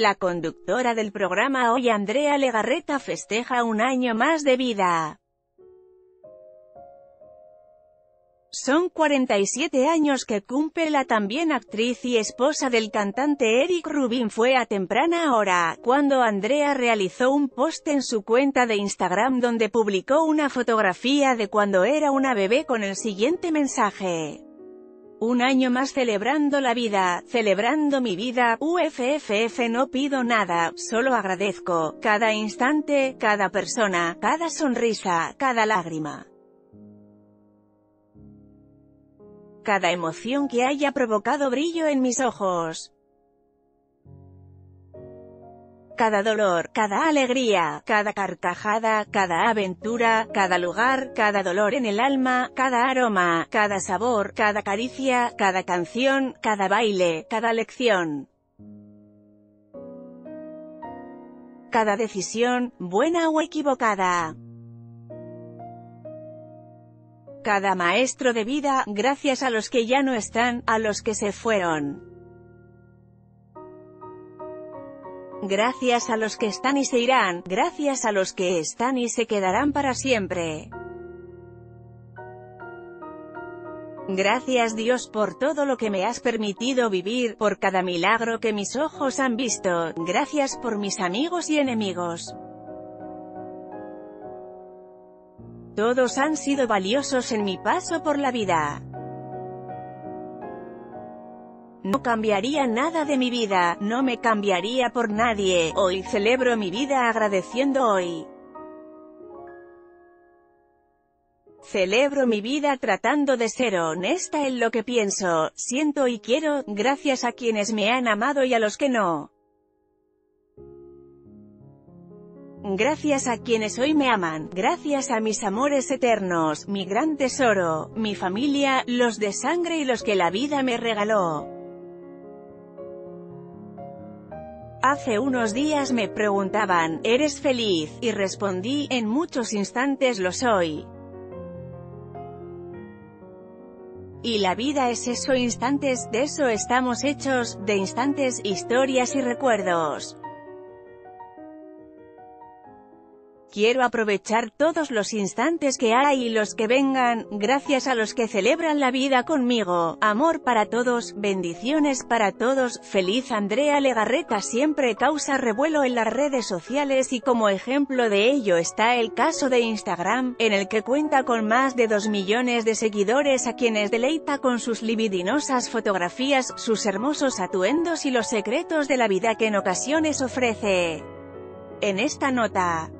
La conductora del programa Hoy, Andrea Legarreta, festeja un año más de vida. Son 47 años que cumple la también actriz y esposa del cantante Erik Rubin. Fue a temprana hora, cuando Andrea realizó un post en su cuenta de Instagram donde publicó una fotografía de cuando era una bebé con el siguiente mensaje: un año más celebrando la vida, celebrando mi vida, uff, no pido nada, solo agradezco, cada instante, cada persona, cada sonrisa, cada lágrima, cada emoción que haya provocado brillo en mis ojos, cada dolor, cada alegría, cada carcajada, cada aventura, cada lugar, cada dolor en el alma, cada aroma, cada sabor, cada caricia, cada canción, cada baile, cada lección, cada decisión, buena o equivocada, cada maestro de vida, gracias a los que ya no están, a los que se fueron. Gracias a los que están y se irán, gracias a los que están y se quedarán para siempre. Gracias Dios por todo lo que me has permitido vivir, por cada milagro que mis ojos han visto, gracias por mis amigos y enemigos. Todos han sido valiosos en mi paso por la vida. No cambiaría nada de mi vida, no me cambiaría por nadie. Hoy celebro mi vida agradeciendo hoy. Celebro mi vida tratando de ser honesta en lo que pienso, siento y quiero, gracias a quienes me han amado y a los que no. Gracias a quienes hoy me aman, gracias a mis amores eternos, mi gran tesoro, mi familia, los de sangre y los que la vida me regaló. Hace unos días me preguntaban, ¿eres feliz? Y respondí, en muchos instantes lo soy. Y la vida es eso, instantes, de eso estamos hechos, de instantes, historias y recuerdos. Quiero aprovechar todos los instantes que hay y los que vengan, gracias a los que celebran la vida conmigo. Amor para todos, bendiciones para todos. Feliz Andrea Legarreta. Siempre causa revuelo en las redes sociales y como ejemplo de ello está el caso de Instagram, en el que cuenta con más de 2 millones de seguidores a quienes deleita con sus libidinosas fotografías, sus hermosos atuendos y los secretos de la vida que en ocasiones ofrece. En esta nota